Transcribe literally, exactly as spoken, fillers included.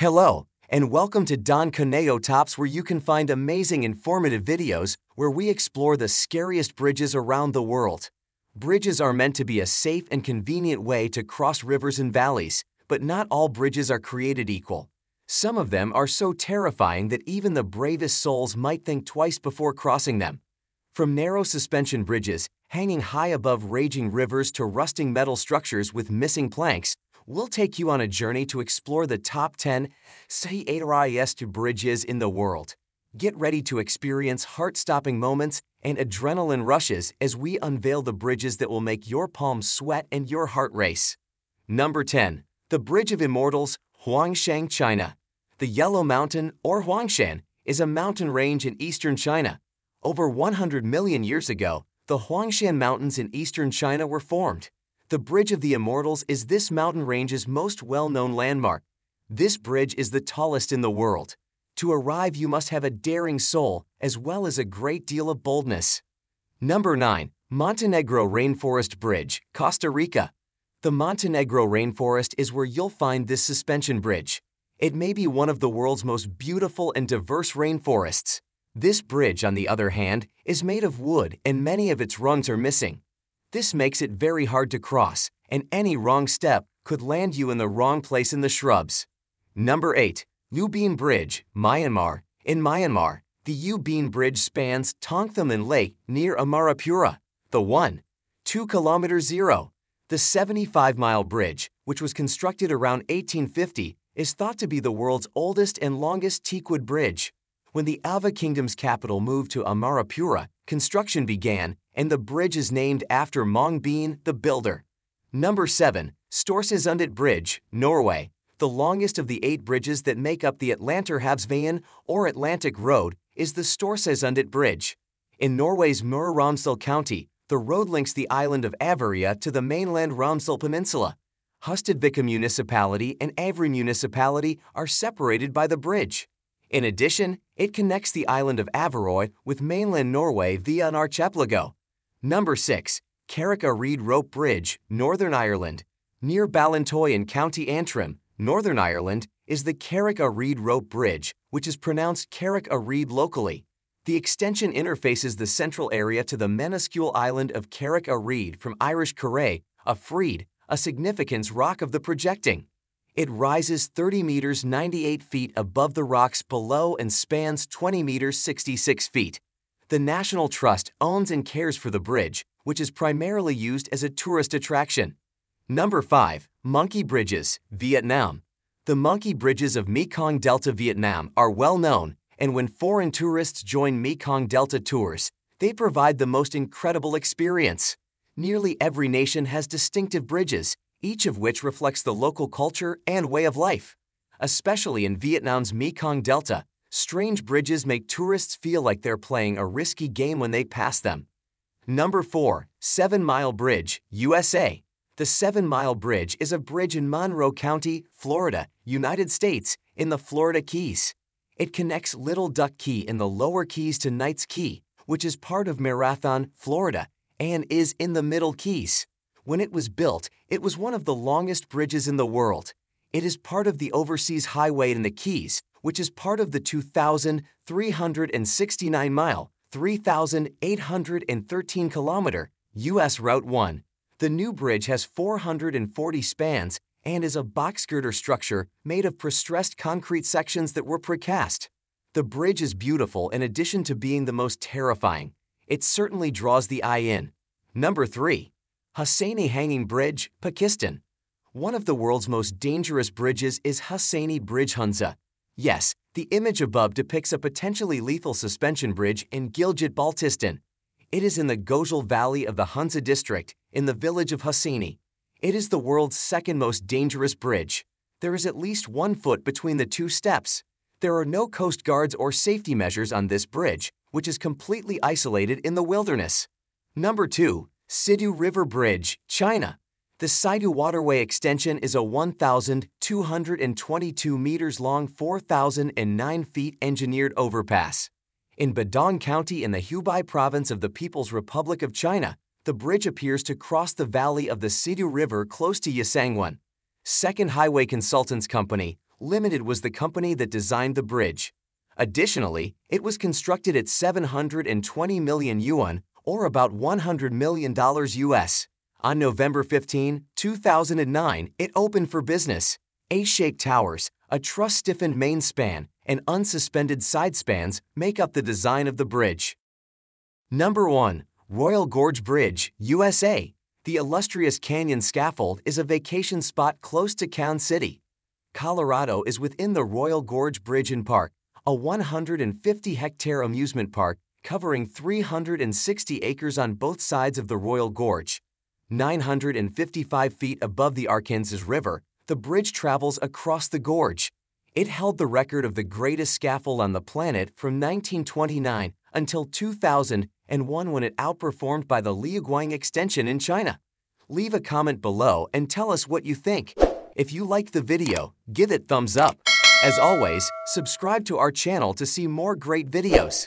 Hello, and welcome to Don Conejo Tops, where you can find amazing informative videos where we explore the scariest bridges around the world. Bridges are meant to be a safe and convenient way to cross rivers and valleys, but not all bridges are created equal. Some of them are so terrifying that even the bravest souls might think twice before crossing them. From narrow suspension bridges, hanging high above raging rivers, to rusting metal structures with missing planks, we'll take you on a journey to explore the top ten scariest bridges in the world. Get ready to experience heart-stopping moments and adrenaline rushes as we unveil the bridges that will make your palms sweat and your heart race. Number ten. The Bridge of Immortals, Huangshan, China. The Yellow Mountain, or Huangshan, is a mountain range in eastern China. Over one hundred million years ago, the Huangshan Mountains in eastern China were formed. The Bridge of the Immortals is this mountain range's most well-known landmark. This bridge is the tallest in the world. To arrive, you must have a daring soul, as well as a great deal of boldness. Number nine. Montenegro Rainforest Bridge, Costa Rica. The Montenegro Rainforest is where you'll find this suspension bridge. It may be one of the world's most beautiful and diverse rainforests. This bridge, on the other hand, is made of wood and many of its rungs are missing. This makes it very hard to cross, and any wrong step could land you in the wrong place in the shrubs. Number eight. U Bein Bridge, Myanmar. In Myanmar, the U Bein Bridge spans Tongthaman Lake near Amarapura, the one point two kilometer zero. The seventy-five mile bridge, which was constructed around eighteen fifty, is thought to be the world's oldest and longest Teakwood bridge. When the Ava Kingdom's capital moved to Amarapura, construction began, and the bridge is named after Mongbin, the builder. Number seven. Storsesundet Bridge, Norway. The longest of the eight bridges that make up the Atlantar Habsveien, or Atlantic Road, is the Storsesundet Bridge. In Norway's Møre og Romsdal County, the road links the island of Averøy to the mainland Romsdal Peninsula. Hustedvika Municipality and Averøy Municipality are separated by the bridge. In addition, it connects the island of Averøy with mainland Norway via an archipelago. Number six. Carrick-a-Reed Rope Bridge, Northern Ireland. Near Ballintoy in County Antrim, Northern Ireland, is the Carrick-a-Reed Rope Bridge, which is pronounced Carrick-a-Reed locally. The extension interfaces the central area to the minuscule island of Carrick-a-Reed, from Irish Carraig, a freed, a significance rock of the projecting. It rises thirty meters ninety-eight feet above the rocks below and spans twenty meters sixty-six feet. The National Trust owns and cares for the bridge, which is primarily used as a tourist attraction. Number five. Monkey Bridges, Vietnam. The monkey bridges of Mekong Delta, Vietnam are well known, and when foreign tourists join Mekong Delta tours, they provide the most incredible experience. Nearly every nation has distinctive bridges, each of which reflects the local culture and way of life. Especially in Vietnam's Mekong Delta, strange bridges make tourists feel like they're playing a risky game when they pass them. Number four. Seven Mile Bridge, U S A. The Seven Mile Bridge is a bridge in Monroe County, Florida, United States, in the Florida Keys. It connects Little Duck Key in the Lower Keys to Knights Key, which is part of Marathon, Florida, and is in the Middle Keys. When it was built, it was one of the longest bridges in the world. It is part of the Overseas Highway in the Keys, which is part of the two thousand three hundred sixty-nine mile, three thousand eight hundred thirteen kilometer, U S Route One. The new bridge has four hundred forty spans, and is a box girder structure made of prestressed concrete sections that were precast. The bridge is beautiful in addition to being the most terrifying. It certainly draws the eye in. Number three. Husseini Hanging Bridge, Pakistan. One of the world's most dangerous bridges is Husseini Bridge, Hunza. Yes, the image above depicts a potentially lethal suspension bridge in Gilgit Baltistan. It is in the Gojal Valley of the Hunza district, in the village of Husseini. It is the world's second most dangerous bridge. There is at least one foot between the two steps. There are no coast guards or safety measures on this bridge, which is completely isolated in the wilderness. Number two. Sidu River Bridge, China. The Sidu Waterway extension is a one thousand two hundred twenty-two meters long, four thousand nine feet engineered overpass. In Badong County in the Hubei province of the People's Republic of China, the bridge appears to cross the valley of the Sidu River close to Yasangwan. Second Highway Consultants Company, Limited was the company that designed the bridge. Additionally, it was constructed at seven hundred twenty million yuan, or about one hundred million dollars U S. On November fifteenth two thousand nine, it opened for business. A-shaped towers, a truss-stiffened main span, and unsuspended side spans make up the design of the bridge. Number one. Royal Gorge Bridge, U S A. The illustrious Canyon Scaffold is a vacation spot close to Cairns City. Colorado is within the Royal Gorge Bridge and Park, a one hundred fifty hectare amusement park covering three hundred sixty acres on both sides of the Royal Gorge. nine hundred fifty-five feet above the Arkansas River, the bridge travels across the gorge. It held the record of the greatest scaffold on the planet from nineteen twenty-nine until two thousand one, when it outperformed by the Liaoguang extension in China. Leave a comment below and tell us what you think. If you liked the video, give it thumbs up. As always, subscribe to our channel to see more great videos.